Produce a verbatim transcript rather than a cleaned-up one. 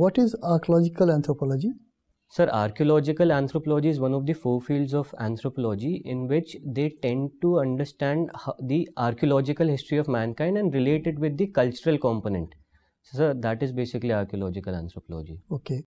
What is archaeological anthropology? Sir, archaeological anthropology is one of the four fields of anthropology in which they tend to understand the archaeological history of mankind and relate it with the cultural component. So, sir, that is basically archaeological anthropology. Okay.